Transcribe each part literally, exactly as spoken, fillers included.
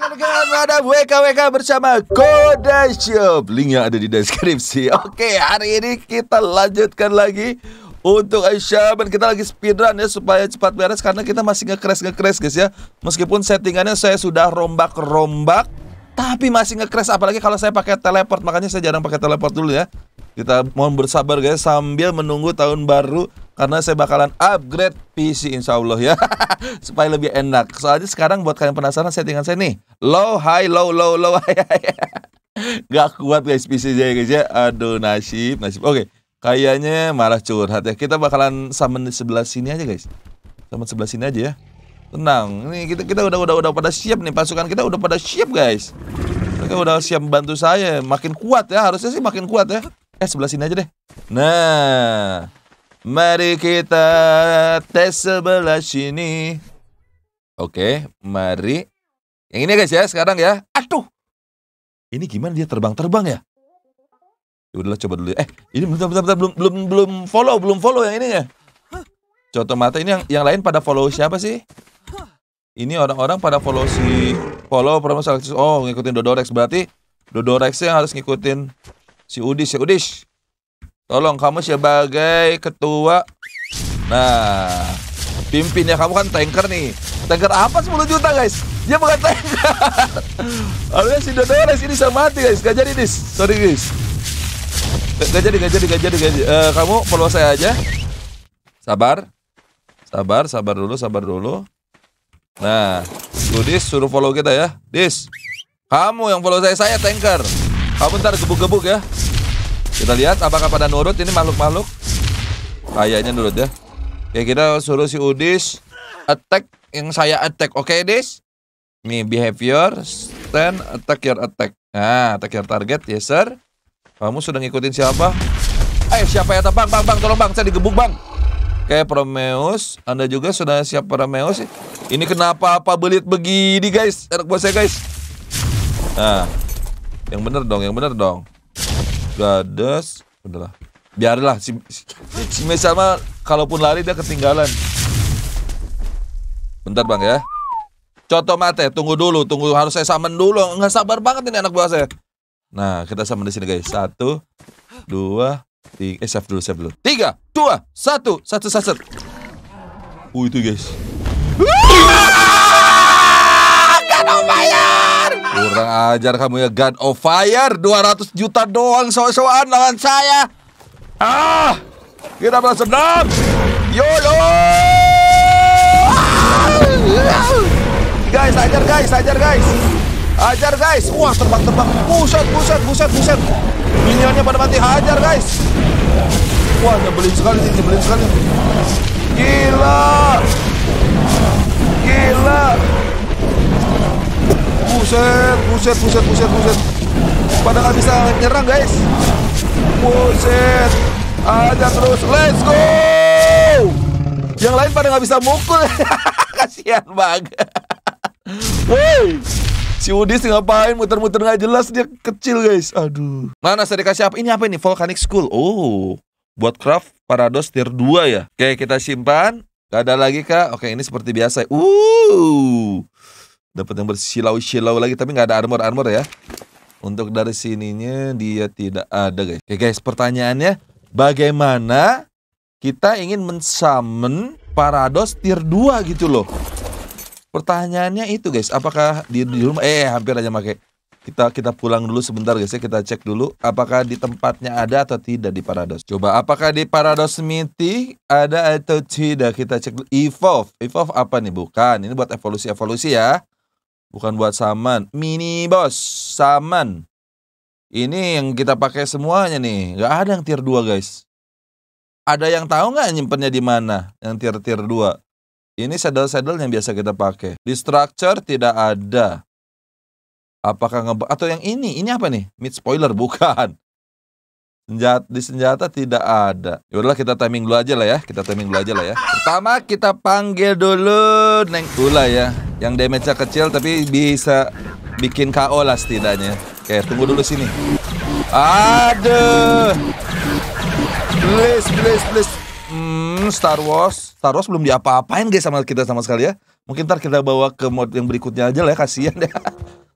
Ada W K W K bersama Koda Shop. Linknya ada di deskripsi. Oke, hari ini kita lanjutkan lagi untuk Aishaban. Kita lagi speedrun ya, supaya cepat beres, karena kita masih nge-crash-nge-crash guys ya. Meskipun settingannya saya sudah rombak-rombak, tapi masih nge-crash. Apalagi kalau saya pakai teleport, makanya saya jarang pakai teleport dulu ya. Kita mohon bersabar guys, sambil menunggu tahun baru, karena saya bakalan upgrade P C insya Allah ya. Supaya lebih enak. Soalnya sekarang buat kalian penasaran settingan saya nih, low, high, low, low, low, high, high. Gak kuat guys P C saya guys ya. Aduh, nasib, nasib. Oke, kayaknya malah curhat ya. Kita bakalan summon di sebelah sini aja guys. Summon sebelah sini aja ya. Tenang, nih kita, kita udah, udah, udah pada siap nih. Pasukan kita udah pada siap guys. Mereka udah siap membantu saya. Makin kuat ya, harusnya sih makin kuat ya. Eh, sebelah sini aja deh. Nah, mari kita tes sebelah sini. Oke, mari. Yang ini guys ya, sekarang ya. Aduh, ini gimana dia terbang-terbang ya? Udahlah, coba dulu ya. Eh, ini bentar, bentar, bentar. Belum, belum, belum follow, belum follow yang ininya. Contoh mata ini yang, yang lain pada follow siapa sih? Ini orang-orang pada follow si follow Prometheus. Oh, ngikutin Dodorex, berarti Dodorex yang harus ngikutin si Udis ya. Udis, tolong kamu sebagai ketua. Nah, pimpin ya, kamu kan tanker nih. Tanker apa sepuluh juta guys? Dia bukan tanker. Aduh, si Dodorex ini sama mati guys. Gak jadi dis, sorry guys. Gak jadi, gak jadi, gak jadi, gak jadi. Uh, Kamu follow saya aja. Sabar, sabar, sabar dulu, sabar dulu. Nah, Udis suruh follow kita ya. Dis, kamu yang follow saya, saya tanker. Kamu ntar gebuk-gebuk ya. Kita lihat apakah pada nurut ini makhluk-makhluk. Kayaknya nurut ya. Ya, kita suruh si Udis attack yang saya attack. Oke, okay, Dis. Nih, behavior, stand, attack your attack. Nah, attack your target, yes sir. Kamu sudah ngikutin siapa? Eh, siapa ya? Bang, bang, bang, tolong bang, saya digebuk bang. Oke, okay, Prometheus. Anda juga sudah siap Prometheus. Ini kenapa apa belit begini guys? Enak buat saya guys. Nah, yang bener dong, yang bener dong. Gades, udahlah. Biarlah si, si, si Michelle mah kalaupun lari dia ketinggalan. Bentar bang ya. Coto mate, tunggu dulu, tunggu, harus saya summon dulu. Nggak sabar banget ini anak buah saya. Nah, kita summon di sini guys. Satu, dua, tiga. Eh, save dulu, save dulu. Tiga, dua, satu, satu, satu. Uh, itu guys. God of Fire. Kurang ajar kamu ya, God of Fire. Dua ratus juta doang so-soan lawan saya. Ah, kita balas dendam. Yolo. Ah, guys, ajar guys, ajar guys. Ajar guys. Wah, terbang-terbang. Buset, buset, buset, buset. Minionnya pada mati. Hajar guys. Wah, nyebelin sekali, nyebelin sekali. Gila. Gila. Buset, buset, buset, buset, buset. Pada nggak bisa nyerang guys. Buset. Aja terus, let's go. Yang lain pada nggak bisa mukul. Kasihan banget. Woi, si Udis ngapain muter-muter nggak jelas, dia kecil guys. Aduh. Mana saya dikasih apa? Ini apa ini? Volcanic School. Oh, buat craft Paradox tier dua ya. Oke, kita simpan. Gak ada lagi kak. Oke, ini seperti biasa. Uh. Dapat yang bersilau-silau lagi, tapi nggak ada armor-armor ya. Untuk dari sininya dia tidak ada guys. Oke guys, pertanyaannya bagaimana kita ingin men-summon Paradox tier dua gitu loh. Pertanyaannya itu guys, apakah di, di rumah? Eh, hampir aja pakai. Kita kita pulang dulu sebentar guys ya, kita cek dulu apakah di tempatnya ada atau tidak di Paradox. Coba apakah di Paradox Miti ada atau tidak, kita cek dulu. Evolve, evolve apa nih? Bukan, ini buat evolusi-evolusi ya. Bukan buat summon. Mini boss summon. Ini yang kita pakai semuanya nih. Gak ada yang tier dua guys. Ada yang tahu nggak nyimpennya di mana? Yang tier tier dua. Ini saddle-saddle yang biasa kita pakai. Di structure tidak ada. Apakah nge- atau yang ini? Ini apa nih? Mid spoiler, bukan. Senjata, di senjata tidak ada. Yaudahlah, kita timing dulu aja lah ya. Kita timing dulu aja lah ya. Pertama kita panggil dulu Neng-ula ya. Yang damage-nya kecil tapi bisa bikin K O lah setidaknya. Oke, tunggu dulu sini. Aduh. Please, please, please. Hmm, Star Wars. Star Wars belum diapa-apain guys sama kita sama sekali ya. Mungkin ntar kita bawa ke mode yang berikutnya aja lah ya. Kasian ya.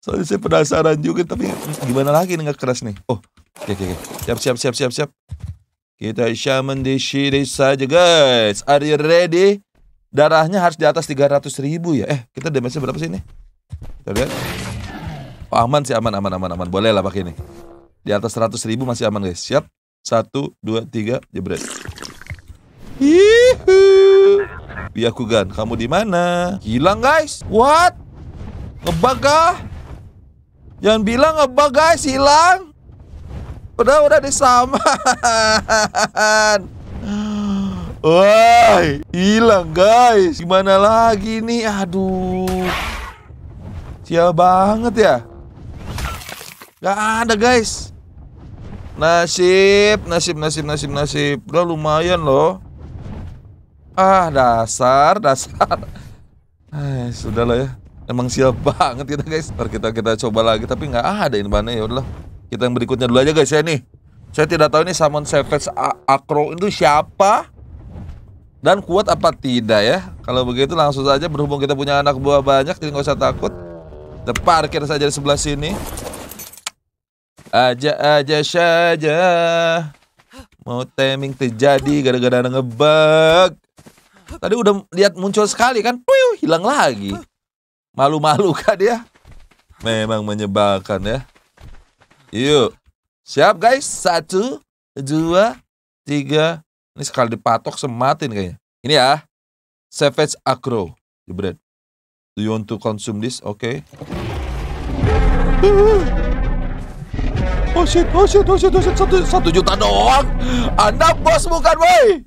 Soalnya saya penasaran juga, tapi gimana lagi nih nggak keras nih. Oh, oke oke oke. Siap siap siap siap siap. Kita shaman di sini saja guys. Are you ready? Darahnya harus di atas tiga ratus ribu ya. Eh, kita damage-nya berapa sih ini? Kita lihat. Oh, aman sih, aman aman aman aman. Boleh lah pakai ini. Di atas seratus ribu masih aman guys. Siap. satu dua tiga jebret. Hihihi. Biakugan, kamu di mana? Hilang guys. What? Ngebug kah? Jangan bilang ngebug guys, hilang. Udah udah disamaan. Woi, hilang guys. Gimana lagi nih? Aduh. Sial banget ya. Gak ada guys. Nasib, nasib, nasib, nasib, nasib. Udah lumayan loh. Ah, dasar, dasar. Eh, sudah lah ya. Emang siap banget kita guys. Ntar kita kita coba lagi, tapi nggak ada inbannya ya udahlah. Kita yang berikutnya dulu aja guys ya nih. Saya tidak tahu ini Summon Savage Agro itu siapa dan kuat apa tidak ya. Kalau begitu langsung saja, berhubung kita punya anak buah banyak, jadi nggak usah takut. Kita parkir saja di sebelah sini. Aja aja saja mau timing terjadi gara-gara ngebug. Tadi udah lihat muncul sekali kan, puyuh, hilang lagi. Malu-malu kan dia. Memang menyebalkan ya. Yuk, siap guys. Satu, dua, tiga. Ini sekali dipatok sematin kayaknya. Ini ya, Savage Agro. Jebret. Do you want to consume this? Oke. Okay. Oh shit, oh shit, oh shit, oh shit, satu, satu juta doang. Anda bos bukan, woi.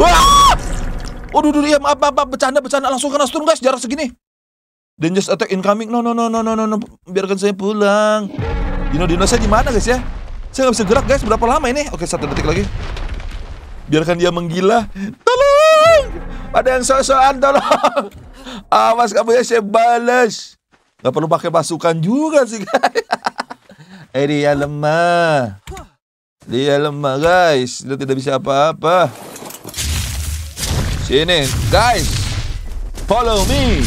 Wah, waduh, duh, iya, maaf, maaf, maaf, bercanda, bercanda, langsung kena stun guys, jarak segini. Dangerous attack incoming, no, no, no, no, no, no, no, biarkan saya pulang. Dino, dino saya gimana guys ya? Saya nggak bisa gerak guys, berapa lama ini? Oke, satu detik lagi. Biarkan dia menggila. Tolong, ada yang sok-sokan, tolong. Awas kamu ya, saya balas. Gak perlu pakai pasukan juga sih guys. Eh dia lemah. Dia lemah guys. Dia tidak bisa apa-apa. Sini guys. Follow me.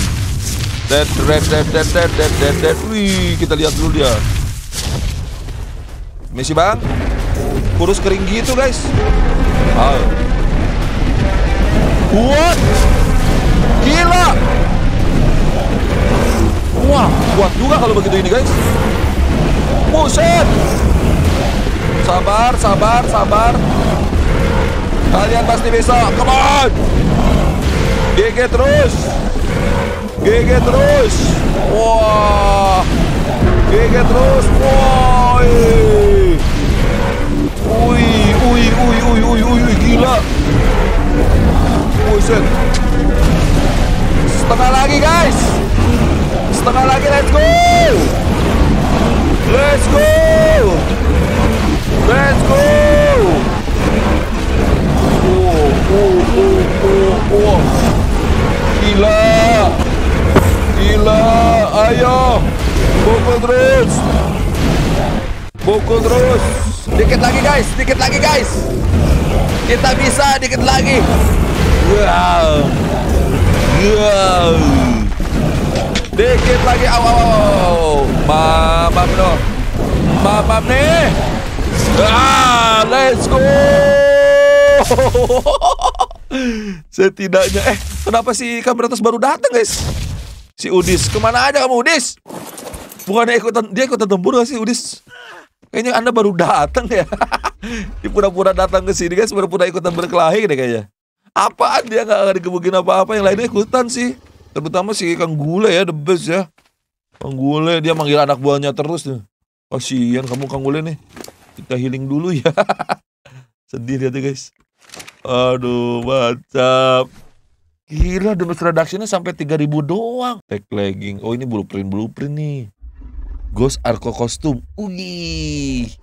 Dead, dead, dead, dead, dead, dead, dead, dead. Wih, kita lihat dulu dia. Misi bang. Kurus kering gitu guys. Oh. What? Gila. Wah, kuat juga kalau begitu ini guys. Buset. Sabar, sabar, sabar. Kalian pasti bisa. Come on. G G terus. G G terus. Wah. G G terus. Woi. Ui, ui, ui, ui, ui, ui, gila. Buset. Setengah lagi guys. Setengah lagi, let's go, let's go, let's go. Oh, oh, oh, oh, oh. Gila, gila, ayo, pukul terus, pukul terus. Dikit lagi guys, dikit lagi guys. Kita bisa, dikit lagi. Wow, wow. Dikit lagi, aw, aw, aw. Mamam no. Mamam nih. Ah, let's go. Setidaknya, eh, kenapa si Kameratus baru datang guys? Si Udis, kemana aja kamu Udis? Bukannya ikutan, dia ikutan tempur gak sih Udis? Kayaknya Anda baru datang ya. Di pura-pura datang ke sini guys, pura-pura ikutan berkelahi deh kayaknya. Apaan dia gak dikebukin apa-apa, yang lainnya ikutan sih. Terutama si Kang Gule ya, the best ya. Kang Gule, dia manggil anak buahnya terus tuh. Kasihan kamu Kang Gule nih. Kita healing dulu ya. Sedih lihat ya guys. Aduh, mantap. Gila, damage reduction-nya sampai tiga ribu doang. Tag lagging. Oh, ini blueprint-blueprint nih. Ghost Arco kostum. Ugih.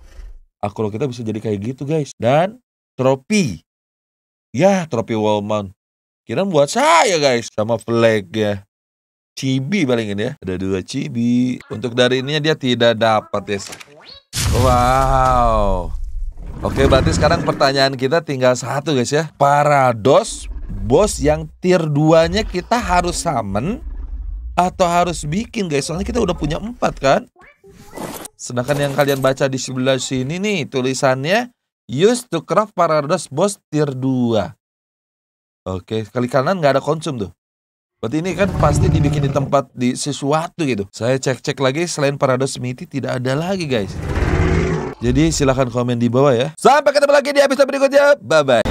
Akro kita bisa jadi kayak gitu guys. Dan trofi. Ya, trofi wall mount. Kira buat saya guys. Sama flag ya. Chibi paling ini ya. Ada dua chibi. Untuk dari ininya dia tidak dapat guys. Wow. Oke, berarti sekarang pertanyaan kita tinggal satu guys ya. Paradox. Bos yang tier dua nya kita harus summon. atau harus bikin guys? Soalnya kita udah punya empat kan. Sedangkan yang kalian baca di sebelah sini nih tulisannya use to craft Paradox boss tier dua. Oke, kali kanan nggak ada konsum tuh. Berarti ini kan pasti dibikin di tempat di sesuatu gitu. Saya cek-cek lagi, selain Paradox Miti tidak ada lagi guys. Jadi silahkan komen di bawah ya. Sampai ketemu lagi di episode berikutnya. Bye-bye.